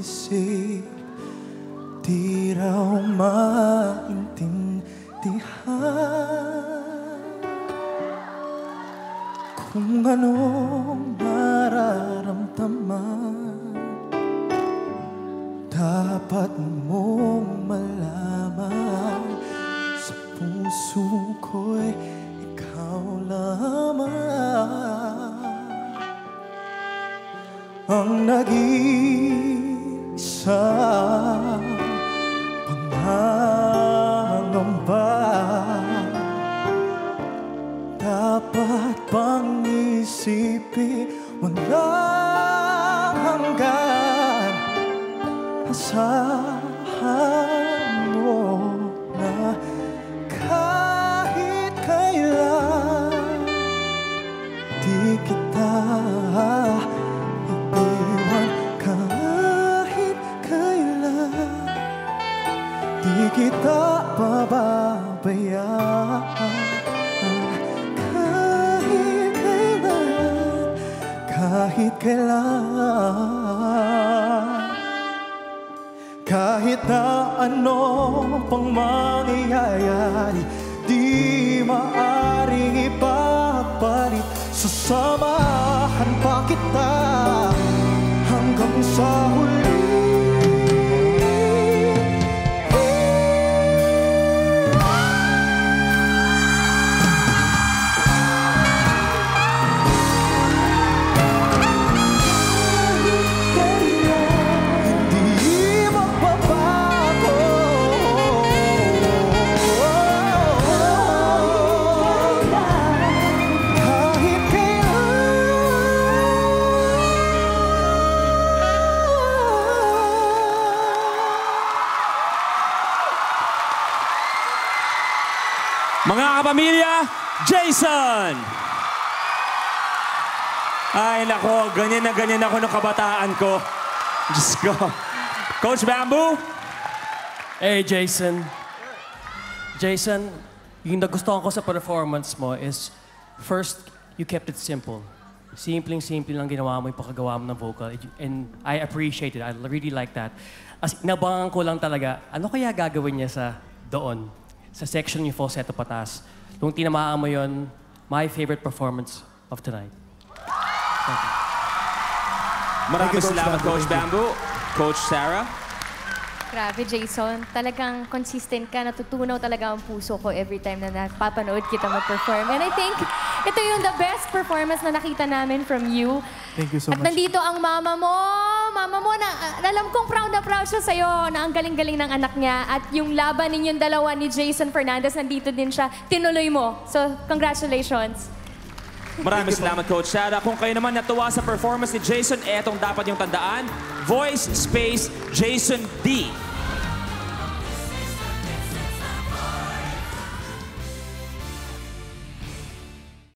isip, di raw maintindihan kung anong mararamdaman. Dapat mong malaman sa puso ko'y ikaw lamang ang nag-iisa, pangangamba. Dapat bang isipin walang hanggan, asahan mo na kahit kailan di kita kita pababayaan. Kahit kailan, kahit na ano pang mangyayari, di maaring ipapalit. Sasamahan pa kita hanggang sa huli. Mga kapamilya, Jason! Ay nako, ganyan ako ng kabataan ko. Diyos ko. Coach Bamboo? Hey, Jason. Jason, yung nagustuhan ko sa performance mo is, first, you kept it simple. Simpleng-simple lang ginawa mo yung pakagawa mo ng vocal. And I appreciate it. I really like that. As inabangan ko lang talaga, ano kaya gagawin niya sa doon? Sa section yung falsetto patas. Nung tinamaan mo yun, my favorite performance of tonight. Thank you. Maraming salamat, Coach Bamboo. Coach Sarah. Grabe, Jason. Talagang consistent ka. Natutunaw talaga ang puso ko every time na napapanood kita mag-perform. And I think ito yung the best performance na nakita namin from you. Thank you so much. At nandito ang mama mo. Mama mo, alam kong proud na proud siya sa'yo na ang galing-galing ng anak niya. At yung laban ninyong dalawa ni Jason Fernandez, nandito din siya. Tinuloy mo. So, congratulations. Maraming salamat, Coach Sarah. Kung kayo naman natuwa sa performance ni Jason, etong dapat yung tandaan. Voice, space, Jason D.